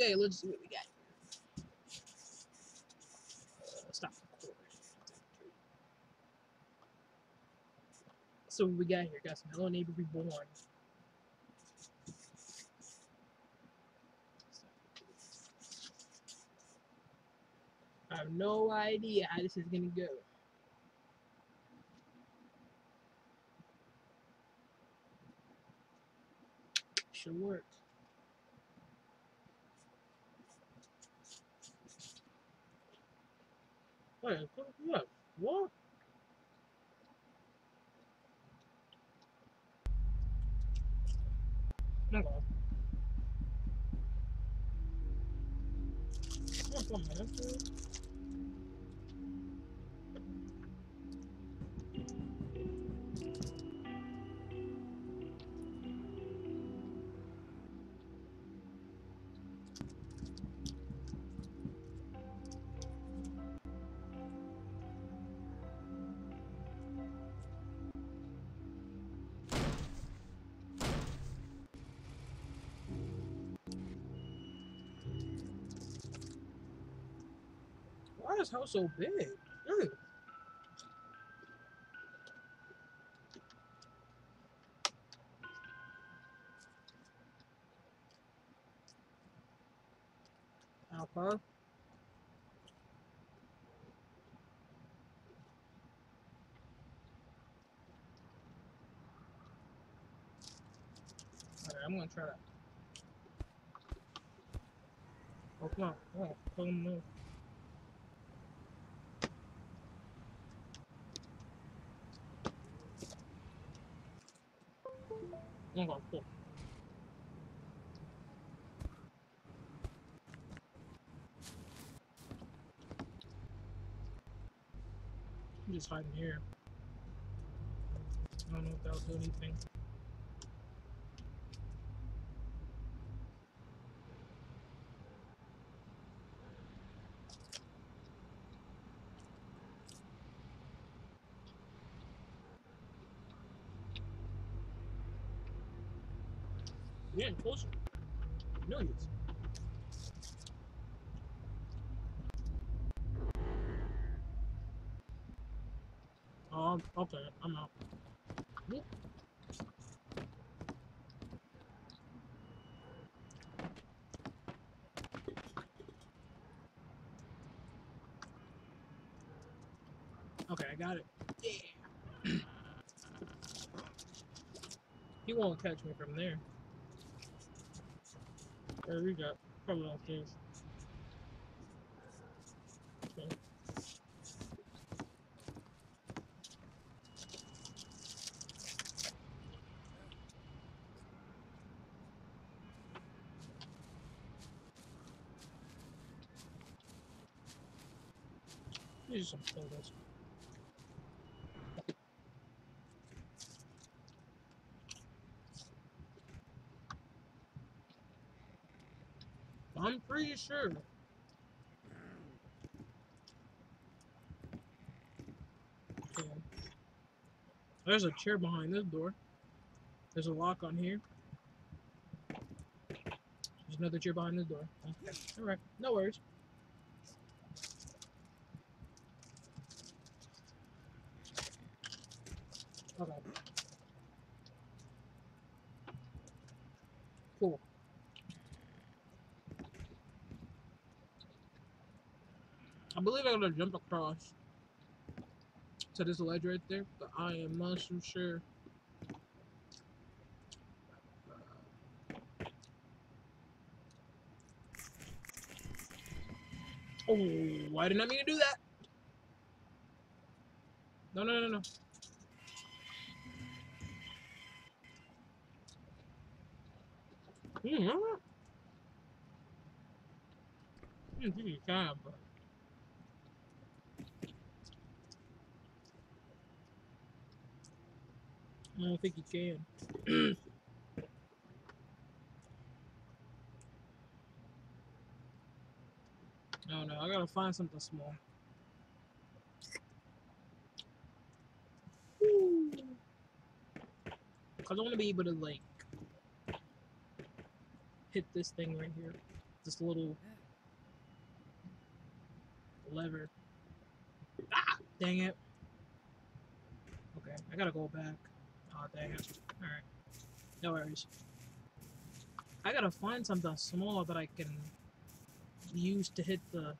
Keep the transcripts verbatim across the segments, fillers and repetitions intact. Okay, let's see what we got. Uh, stop recording. So what we got here? Got some Hello Neighbor Reborn. I have no idea how this is gonna go. Should work. Wait, what? What? Hello. Just one minute, please. Why is this house so big? Ew. Okay. Alright, I'm gonna try that. Oh, come on. Oh, come on. Okay, cool. I'm just hiding here. I don't know if that'll do anything. Yeah, closer. Millions. Um, okay, I'm out. Yep. Okay, I got it. Yeah. He won't catch me from there. There we got probably all things. Okay. These are some photos. I'm pretty sure. Okay. There's a chair behind this door. There's a lock on here. There's another chair behind this door. Okay. Alright, no worries. Okay. Cool. I believe I gotta jump across to this ledge right there, but I am not so sure. Oh, why didn't I mean to do that? No, no, no, no. Mm-hmm. You think you can, but. I don't think you can. No, no, I gotta find something small. Woo. Cause I wanna be able to like hit this thing right here. this little lever. Ah, dang it. Okay, I gotta go back. Aw, oh, dang it. Alright. No worries. I gotta find something smaller that I can use to hit the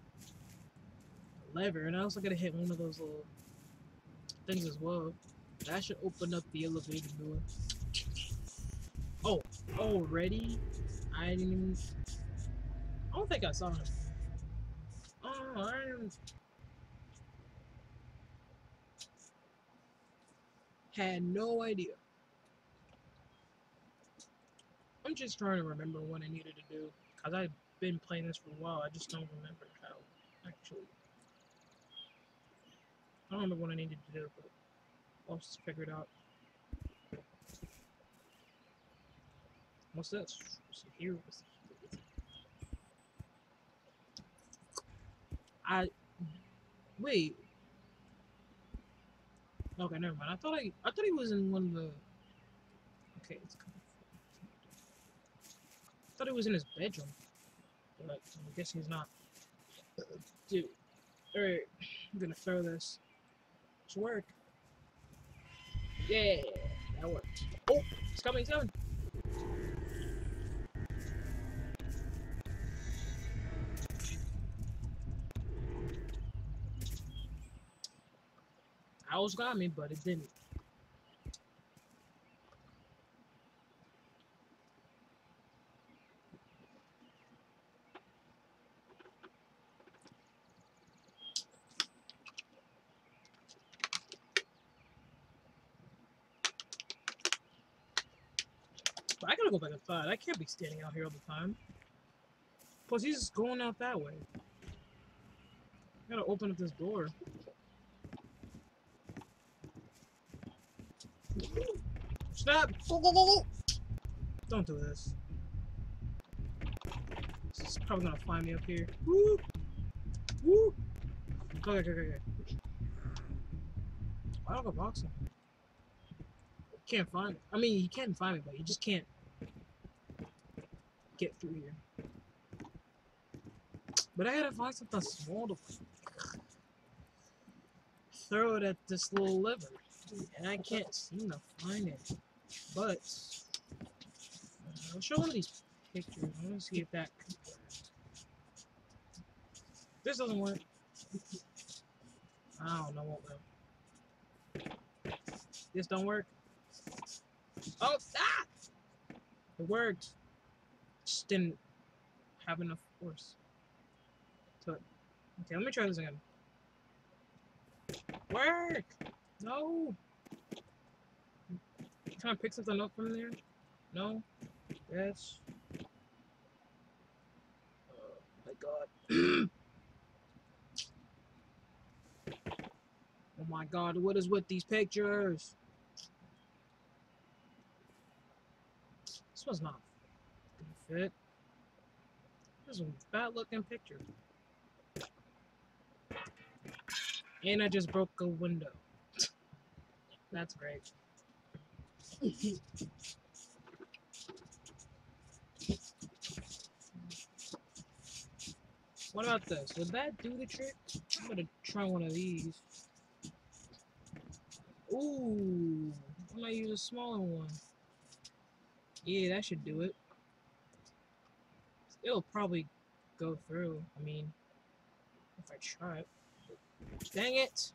lever, and I also gotta hit one of those little things as well. That should open up the elevator door. Oh, already? I didn't even... I don't think I saw him. Oh, I didn't... Had no idea. I'm just trying to remember what I needed to do, because I've been playing this for a while. I just don't remember how, actually. I don't remember what I needed to do, but I'll just figure it out. What's this? What's here? What's here? I... Wait. Okay, never mind. I thought I... I thought he was in one of the... Okay, it's coming. I thought he was in his bedroom. But I guess he's not. Dude. Alright. I'm gonna throw this. It's work. Yeah! That worked. Oh! It's coming, it's coming! Owls got me, but it didn't. But I gotta go back inside. I can't be standing out here all the time. Plus, he's just going out that way. I gotta open up this door. Snap! Go, go, go, go! Don't do this. This is probably gonna fly me up here. Woo! Woo! Okay, okay, okay, okay. Why don't I go box him? Can't find me. I mean, he can find me, but he just can't get through here. But I gotta find something small to throw it at this little lever. And I can't seem to find it. But uh, I'll show one of these pictures. I want to see if that. This doesn't work. I don't know what will. This don't work. Oh, ah! It worked. Just didn't have enough force. So, okay, let me try this again. Work. No! Can I pick something up from there? No? Yes. Oh my god. Oh my god, what is with these pictures? This one's not gonna fit. This one's a bad looking picture. And I just broke a window. That's great. What about this? Would that do the trick? I'm gonna try one of these. Ooh, I might use a smaller one. Yeah, that should do it. It'll probably go through. I mean, if I try it. Dang it!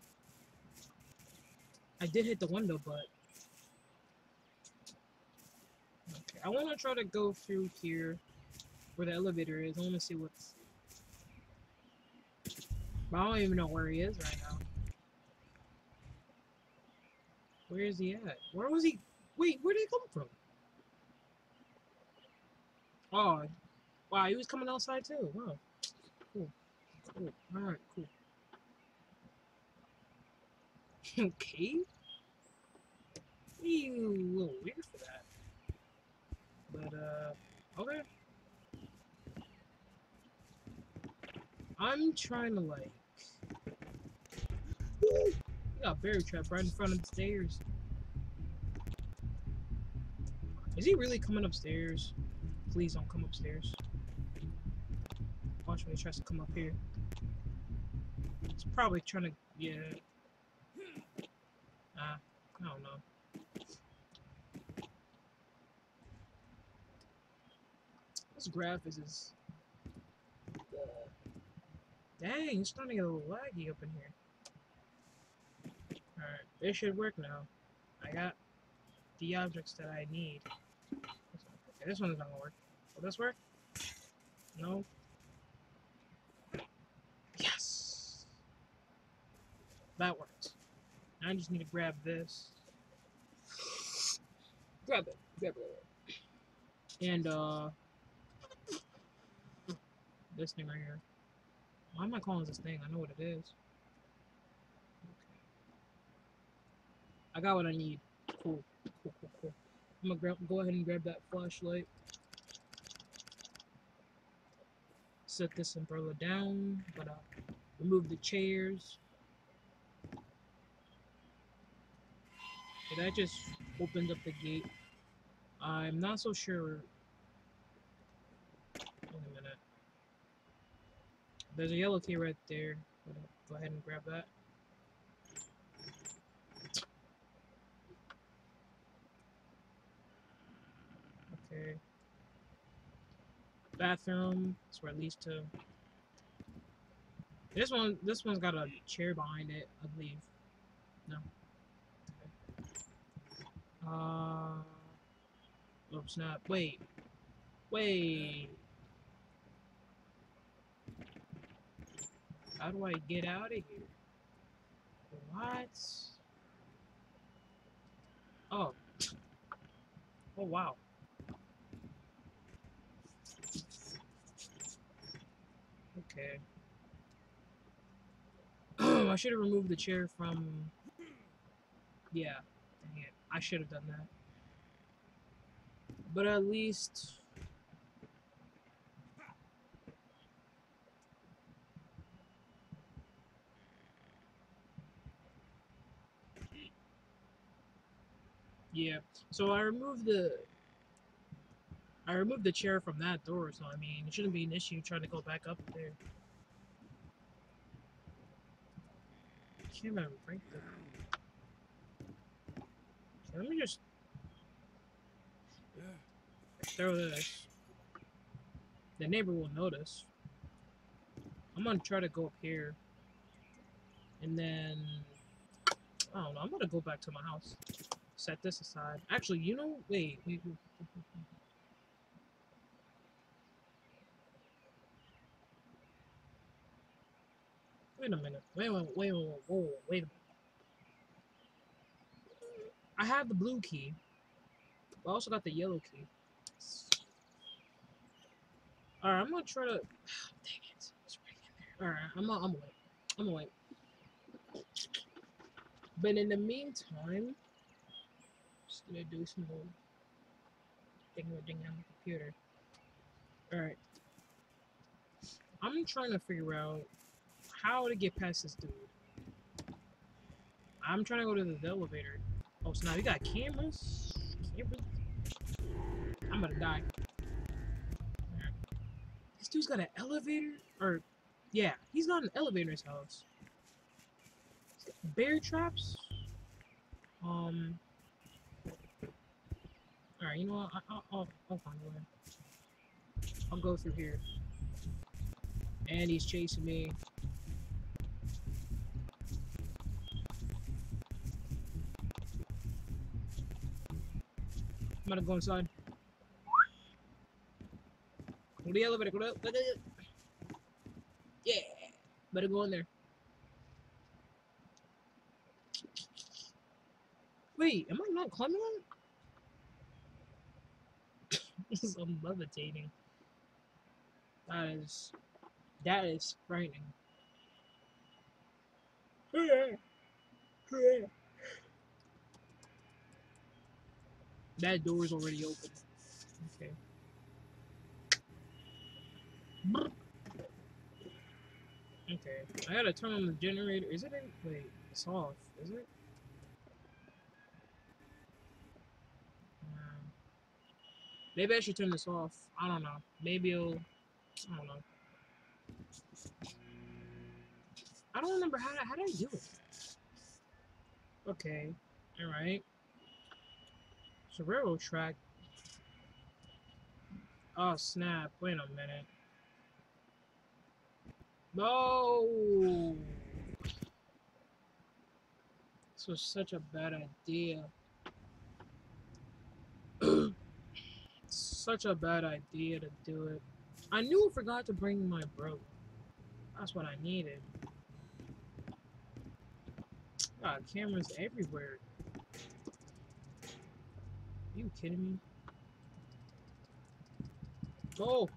I did hit the window, but... Okay, I want to try to go through here where the elevator is. I want to see what's... But I don't even know where he is right now. Where is he at? Where was he? Wait, where did he come from? Oh, wow, he was coming outside too. Wow. Cool. Cool. Alright, cool. Okay. He's a little weird for that. But, uh, okay. I'm trying to, like... We got a bear trap right in front of the stairs. Is he really coming upstairs? Please don't come upstairs. punch when he tries to come up here. He's probably trying to, yeah. Uh, I don't know. This graph is just... Dang, it's starting to get a little laggy up in here. Alright, this should work now. I got the objects that I need. Okay, this one is not gonna work. Will this work? No. Yes! That works. Now I just need to grab this. Grab it. Grab it. And, uh... this thing right here. Why am I calling this thing? I know what it is. Okay. I got what I need. Cool. Cool, cool, cool. I'm gonna grab, go ahead and grab that flashlight. Set this umbrella down. But uh, remove the chairs. Okay, that just opened up the gate. I'm not so sure. Wait a minute. There's a yellow key right there. I'm gonna go ahead and grab that. Okay. Bathroom. That's where it leads to. This one. This one's got a chair behind it, I believe. No. Okay. Uh. Oops. Not. Wait. Wait. How do I get out of here? What? Oh. Oh, wow. Okay. I should have removed the chair from... Yeah. Dang it. I should have done that. But at least... Yeah, so I removed the I removed the chair from that door, so I mean it shouldn't be an issue trying to go back up there. Can't even break that. So let me just throw this. The neighbor will notice. I'm gonna try to go up here. And then I don't know, I'm gonna go back to my house. Set this aside. Actually, you know, wait, wait, wait, wait, wait, wait. Wait a minute. Wait, wait, wait, wait, wait, wait a minute. I have the blue key. I also got the yellow key. Alright, I'm gonna try to... Oh, dang it. It's right in there. Alright, I'm gonna I'm wait. I'm gonna wait. But in the meantime... just gonna do some little thing we're doing on the computer. Alright. I'm trying to figure out how to get past this dude. I'm trying to go to the elevator. Oh, so now you got cameras? Cameras? I'm gonna die. Alright. This dude's got an elevator? Or, yeah, he's got an elevator in his house. He's got bear traps? Um. Alright, you know what? I'll, I'll, I'll find a way. I'll go through here. And he's chasing me. I'm gonna go inside. Go to the elevator. Go to the... Yeah! Better go in there. Wait, am I not climbing on it? I'm levitating. That is, that is frightening. That door is already open. Okay. Okay. I gotta turn on the generator. Is it in? Wait, it's off. Is it? Maybe I should turn this off. I don't know. Maybe it'll... I don't know. I don't remember how to, how did I do it. Okay, all right. It's a railroad track. Oh snap! Wait a minute. No. This was such a bad idea. Such a bad idea to do it. I knew I forgot to bring my bro. That's what I needed. God, cameras everywhere. Are you kidding me? Go!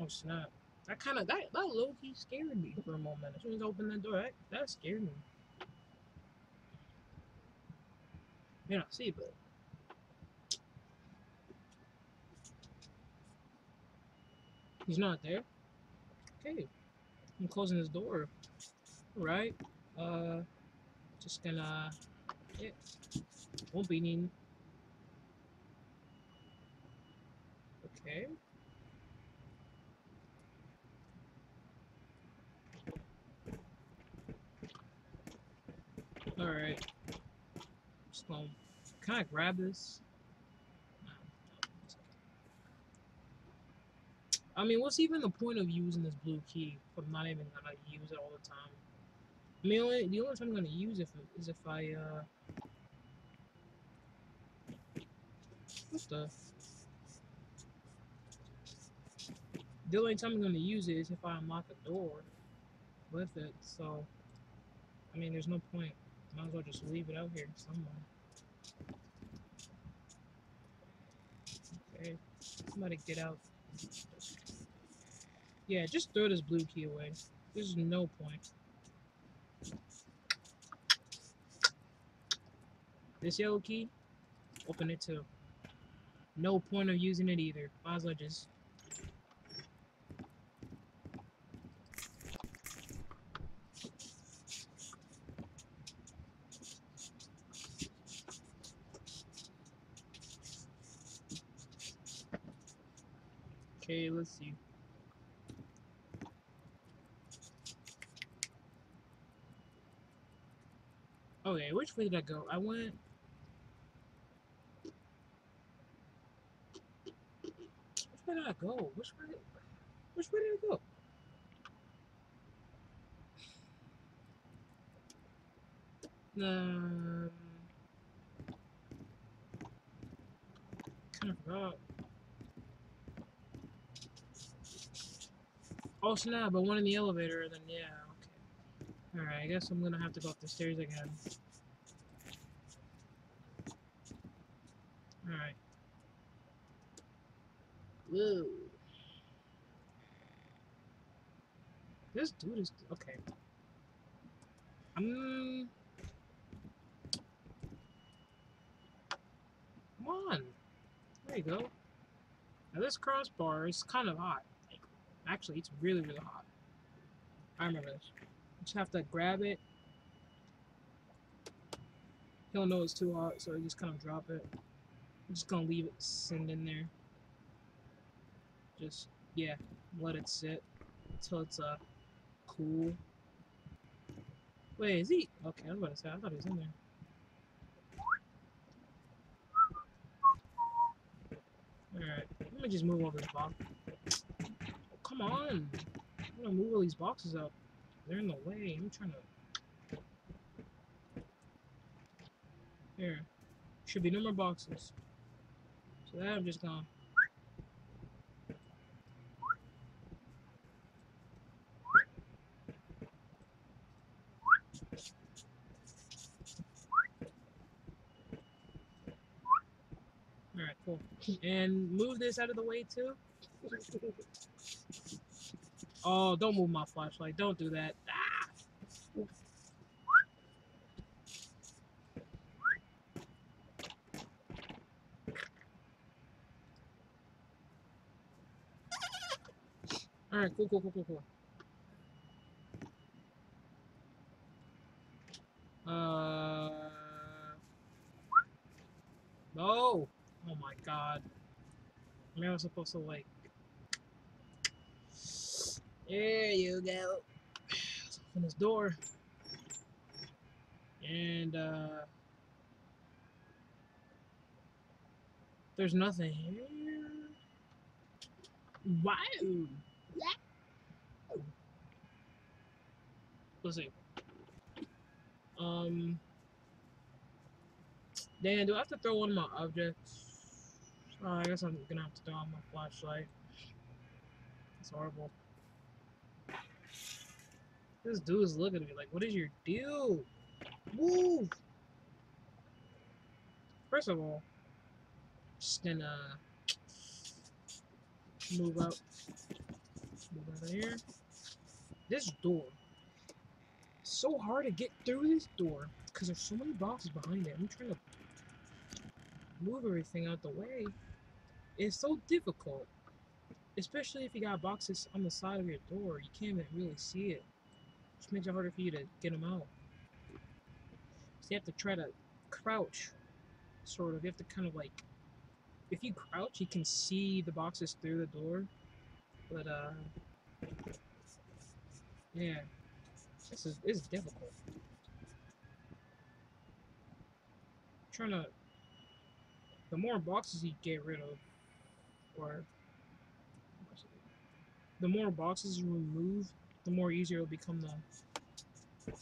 Oh snap. That kinda that, that low key scared me for a moment. As soon as I opened that door, that, that scared me. You don't see, but he's not there. Okay, I'm closing this door. All right. Uh, just gonna. Yeah. Won't be needing. Okay. All right. Just gonna. Can I grab this? I mean, what's even the point of using this blue key if I'm not even gonna use it all the time? I mean, only, the only time I'm gonna use it if, is if I, uh... What the? The only time I'm gonna use it is if I unlock a door with it, so... I mean, there's no point. Might as well just leave it out here somewhere. Okay, somebody get out. Yeah, just throw this blue key away. There's no point. This yellow key, open it too. No point of using it either. Might as well just. Okay, let's see. Okay, which way did I go? I went... Which way did I go? Which way did... Which way did I go? Um... Kind of forgot. Oh snap, but one in the elevator, then yeah, okay. Alright, I guess I'm gonna have to go up the stairs again. Alright. Whoa. This dude is... okay. Um... Come on! There you go. Now this crossbar is kind of hot. Actually, it's really, really hot. I remember this. Just have to grab it. He'll know it's too hot, so he just kind of drop it. I'm just gonna leave it sitting in there. Just yeah, let it sit until it's uh cool. Wait, is he? Okay, I was about to say I thought he was in there. All right, let me just move over this box. Come on! I'm gonna move all these boxes up. They're in the way. I'm trying to. Here. Should be no more boxes. So that I'm just gonna. Alright, cool. And move this out of the way too. Oh, don't move my flashlight. Don't do that. Ah! Alright, cool, cool, cool, cool, cool. Uh... No! Oh my god. And I was supposed to, like, there you go. Let's open this door. And uh there's nothing here. Wow. Yeah. Let's see. Um Damn, do I have to throw one of my objects? Oh, I guess I'm gonna have to throw out my flashlight. It's horrible. This dude is looking at me like, what is your deal? Woo! First of all, I'm just gonna move out, move out of here. This door. It's so hard to get through this door because there's so many boxes behind it. I'm trying to move everything out the way. It's so difficult, especially if you got boxes on the side of your door. You can't even really see it, which makes it harder for you to get them out. So you have to try to crouch, sort of. You have to kind of like, if you crouch, you can see the boxes through the door. But uh, yeah, this is it's difficult. I'm trying to, the more boxes you get rid of, or the more boxes you remove, the more easier it'll become to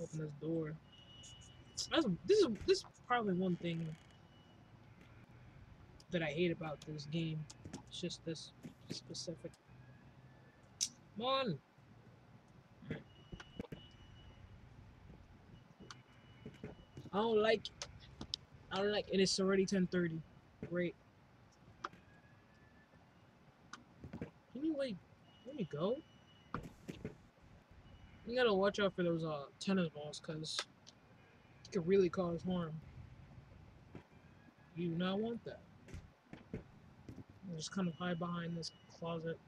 open this door. That's, this is this is probably one thing that I hate about this game. It's just this specific. Come on. Right. I don't like. I don't like, and it's already ten thirty. Great. Can you like? Let me go. You gotta watch out for those uh tennis balls, cause could really cause harm. You do not want that. I'll just kind of hide behind this closet.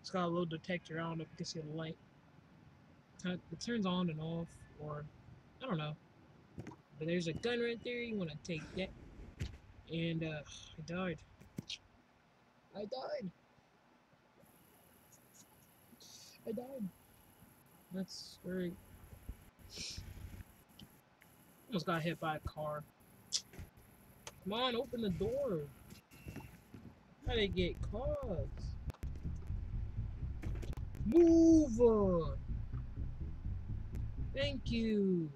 It's got a little detector. I don't know if you can see the light. It turns on and off, or I don't know. But there's a gun right there. You want to take that. And uh, I died. I died. I died. That's very. Almost got hit by a car. Come on, open the door. How they get caught? Move on. Thank you.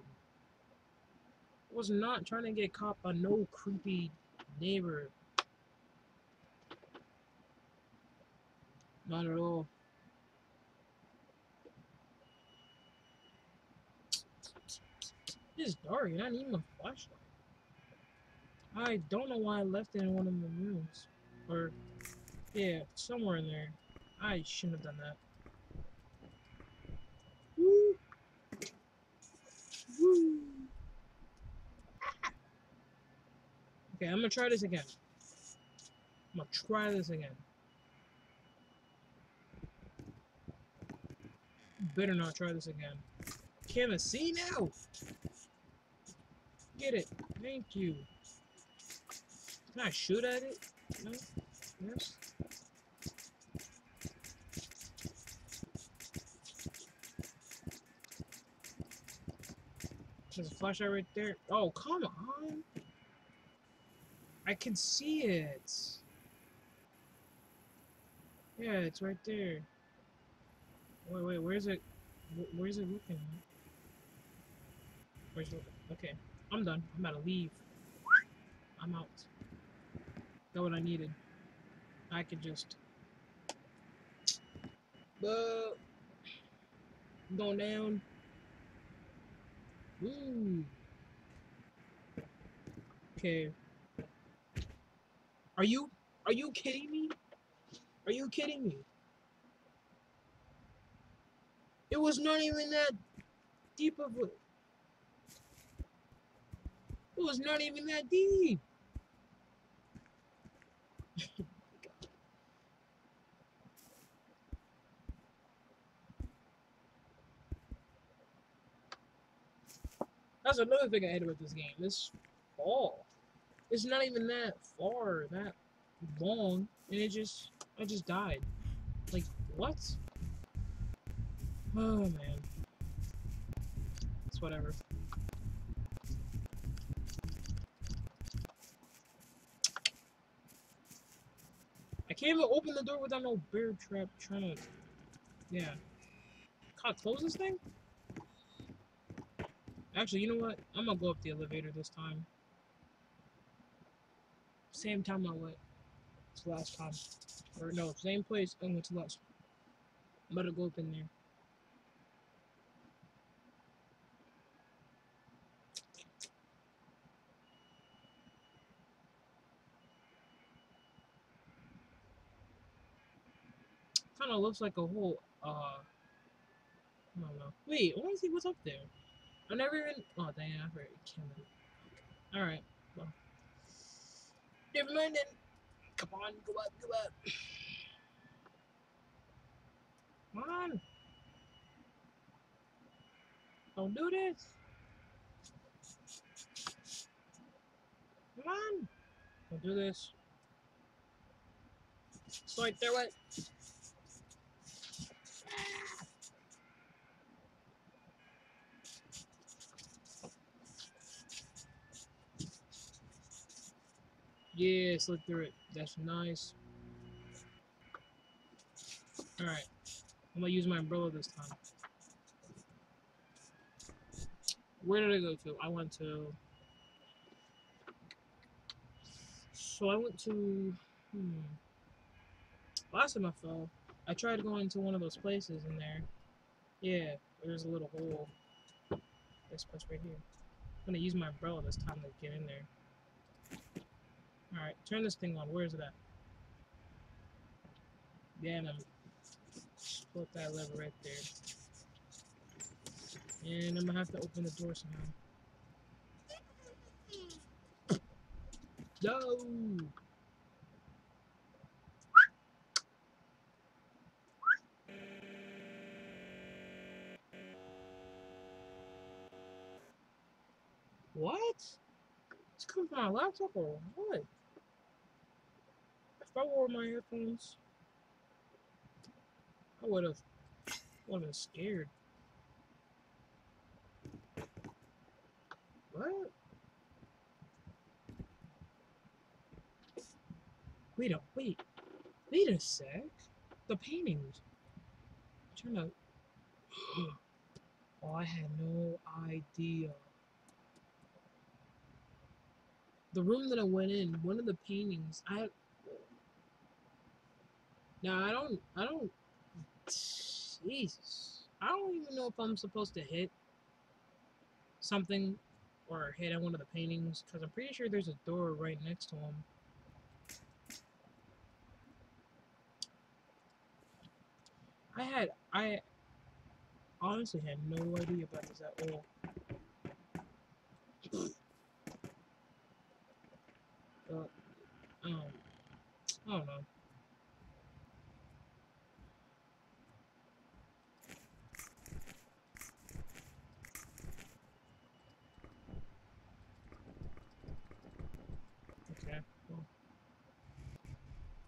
I was not trying to get caught by no creepy neighbor. Not at all. It's dark and I need my flashlight. I don't know why I left it in one of the rooms. Or, yeah, somewhere in there. I shouldn't have done that. Woo! Woo! Okay, I'm gonna try this again. I'm gonna try this again. Better not try this again. Can't even see now! Get it. Thank you. Can I shoot at it? No? Yes? There's a flashlight right there. Oh, come on! I can see it! Yeah, it's right there. Wait, wait, where's it? Where's it looking? Where's it looking? Okay. I'm done. I'm about to leave. I'm out. Got what I needed. I could just but going down. Ooh. Okay. Are you are you kidding me? Are you kidding me? It was not even that deep of a It was not even that deep. That's another thing I hate about this game. This ball. It's not even that far, that long, and it just, I just died. Like, what? Oh, man. It's whatever. I can't even open the door without no bear trap trying to, yeah. Can I close this thing? Actually, you know what? I'm gonna go up the elevator this time. Same time I went to last time. Or no, same place I went to last. I'm about to go up in there. Kinda looks like a whole, uh, I don't know. Wait, I wanna see what's up there. I never even. Oh, dang, I already killed it. Alright, well. Never mind then. Come on, go up, go up. Come on. Don't do this. Come on. Don't do this. Slide through it. Yeah, slid through it. That's nice. Alright. I'm gonna use my umbrella this time. Where did I go to? I went to... So I went to... Hmm. Last time I fell, I tried going to one of those places in there. Yeah, there's a little hole. This place right here. I'm gonna use my umbrella this time to get in there. Alright, turn this thing on. Where is it at? Yeah, and I'm put that lever right there. And I'm gonna have to open the door somehow. Yo! What? It's coming from my laptop or what? If I wore my headphones, I would have would have been scared. What? Wait a wait. Wait a sec. The paintings. I'm trying to. Oh, I had no idea. The room that I went in, one of the paintings, I. Now I don't, I don't, Jesus, I don't even know if I'm supposed to hit something or hit on one of the paintings, because I'm pretty sure there's a door right next to him. I had, I honestly had no idea about this at all. But, um, I don't know.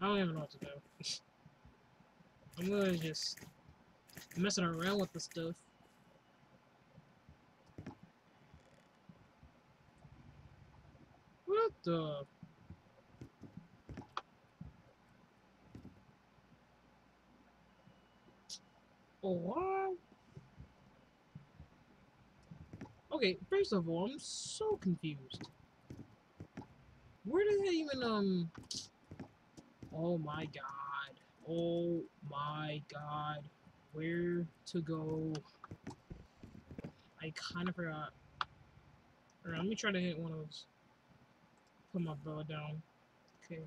I don't even know what to do. I'm really just messing around with the stuff. What the? Oh, what? Okay, first of all, I'm so confused. Where did they even, um... Oh my god. Oh my god. Where to go? I kind of forgot. Alright, let me try to hit one of those. Put my ball down. Okay.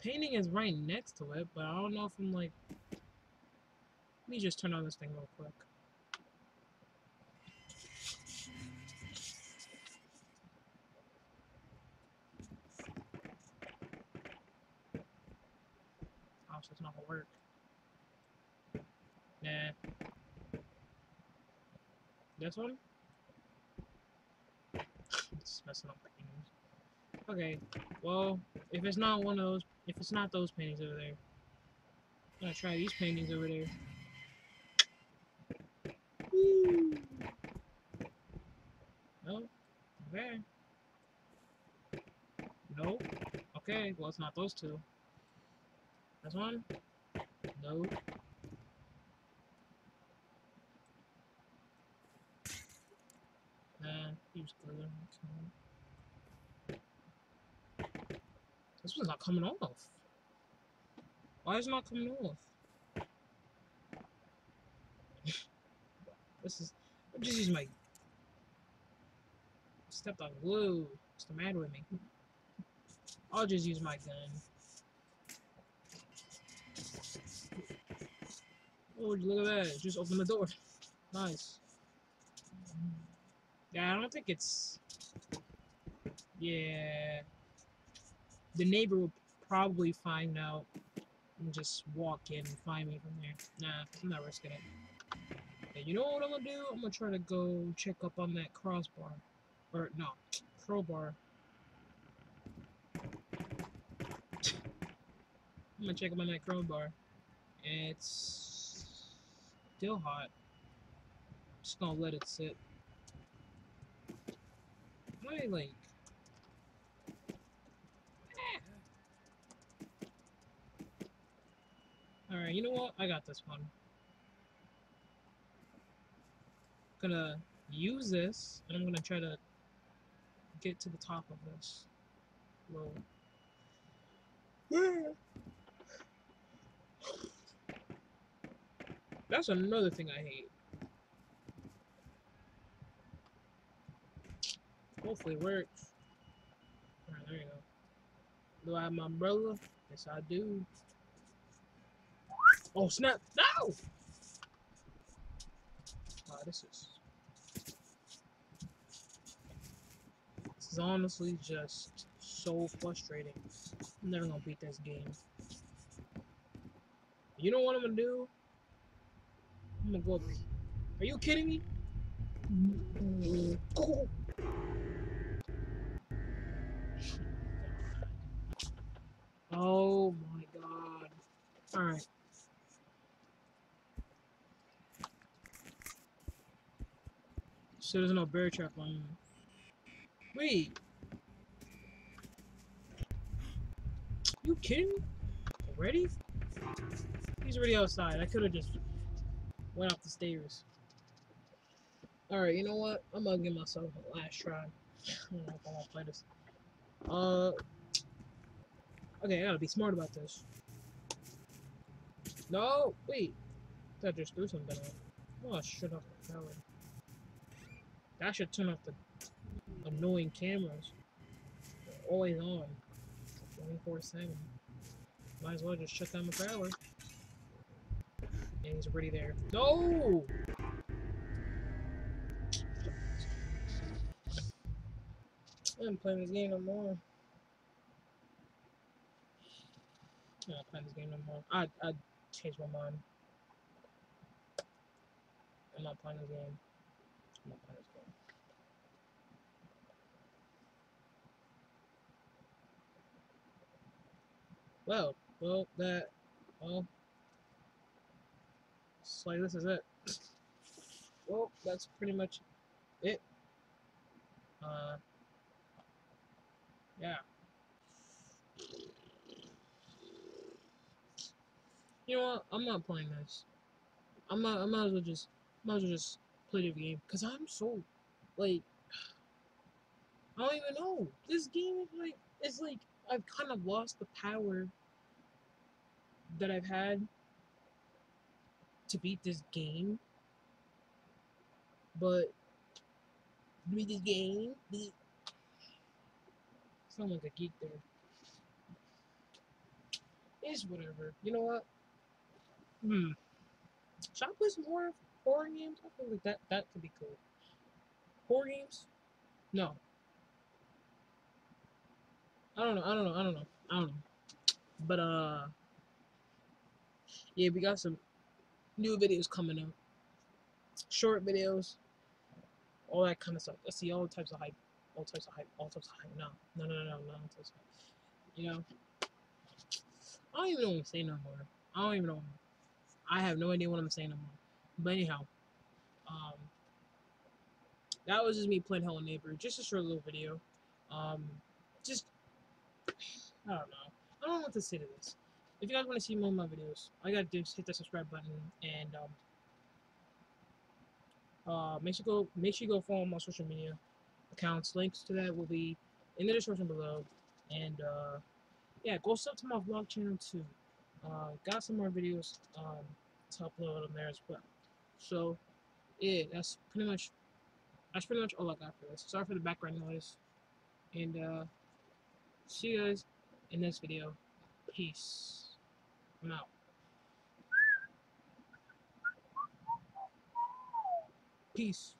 Painting is right next to it, but I don't know if I'm like... Let me just turn on this thing real quick. So it's not gonna work. Nah. This one? It's just messing up the paintings. Okay, well, if it's not one of those, if it's not those paintings over there, I'm gonna try these paintings over there. Woo! Nope. Okay. Nope. Okay, well, it's not those two. This one? Nope. Nah, he was further. This one's not coming off. Why is it not coming off? This is. I'm just using my. Stepped on glue. What's the matter with me? I'll just use my gun. Oh, look at that. Just open the door. Nice. Yeah, I don't think it's. Yeah. The neighbor will probably find out and just walk in and find me from there. Nah, I'm not risking it. And you know what I'm gonna do? I'm gonna try to go check up on that crossbar. Or, no, crowbar. I'm gonna check up on that crowbar. It's still hot. I'm just gonna let it sit. Wait, like. Alright, you know what? I got this one. I'm gonna use this, and I'm gonna try to get to the top of this. Whoa. That's another thing I hate. Hopefully it works. Alright, there you go. Do I have my umbrella? Yes, I do. Oh snap! No! Wow, this is. This is honestly just so frustrating. I'm never gonna beat this game. You know what I'm gonna do? I'm gonna go up here. Are you kidding me? Oh. Oh my god. Alright. So there's no bear trap on him. Wait. You kidding me? Already? He's already outside. I could have just went up the stairs. Alright, you know what? I'm gonna give myself a last try. I don't know if I wanna play this. Uh Okay, I gotta be smart about this. No, wait. That just threw something out. Oh, I should have the power. I should turn off the annoying cameras. They're always on. twenty-four seven. Might as well just shut down the power. And he's already there. No! I ain't playing this game no more. I'm not playing this game no more. I, I changed my mind. I'm not playing this game. I'm not playing this game. Well, well, that, well, it's like this is it. Well, that's pretty much it. Uh, yeah. You know what? I'm not playing this. I'm not. I might as well just. Might as well just play the game because I'm so like. I don't even know. This game is like. It's like. I've kind of lost the power that I've had to beat this game, but beat this game, beat. Sound like a geek there. It's whatever. You know what? Hmm. Should I play some horror horror games? I feel like that that could be cool. Horror games? No. I don't know, I don't know, I don't know, I don't know. But, uh, yeah, we got some new videos coming up. Short videos, all that kind of stuff. I see all types of hype. all types of hype, all types of hype. No, no, no, no, no, no all types of hype. You know, I don't even know what I'm saying no more. I don't even know. I have no idea what I'm saying no more. But anyhow, um, that was just me playing Hello Neighbor. Just a short little video. Um, just, I don't know. I don't know what to say to this. If you guys want to see more of my videos, all you gotta do is hit that subscribe button, and um, uh, make sure go make sure you go follow my social media accounts. Links to that will be in the description below. And uh, yeah, go sub to my vlog channel too. Uh, got some more videos um, to upload on there as well. So yeah, that's pretty much that's pretty much all I got for this. Sorry for the background noise, and uh, see you guys in the next video. Peace. I'm out. Peace.